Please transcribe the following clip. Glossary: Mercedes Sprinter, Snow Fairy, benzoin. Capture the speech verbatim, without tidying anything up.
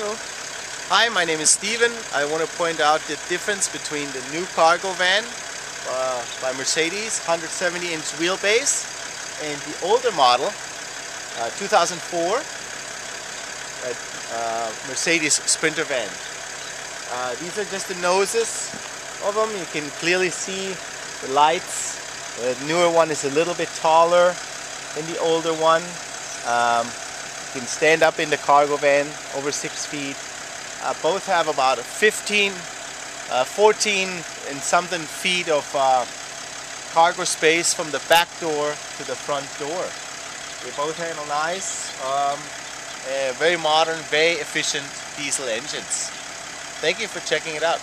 Cargo. Hi, my name is Steven. I want to point out the difference between the new cargo van uh, by Mercedes, one hundred seventy inch wheelbase, and the older model, uh, two thousand four, uh, uh, Mercedes Sprinter van. Uh, these are just the noses of them. You can clearly see the lights. The newer one is a little bit taller than the older one. Um, you can stand up in the cargo van over six feet. Uh, both have about fifteen, fourteen and something feet of uh, cargo space from the back door to the front door. They both handle nice, um, uh, very modern, very efficient diesel engines. Thank you for checking it out.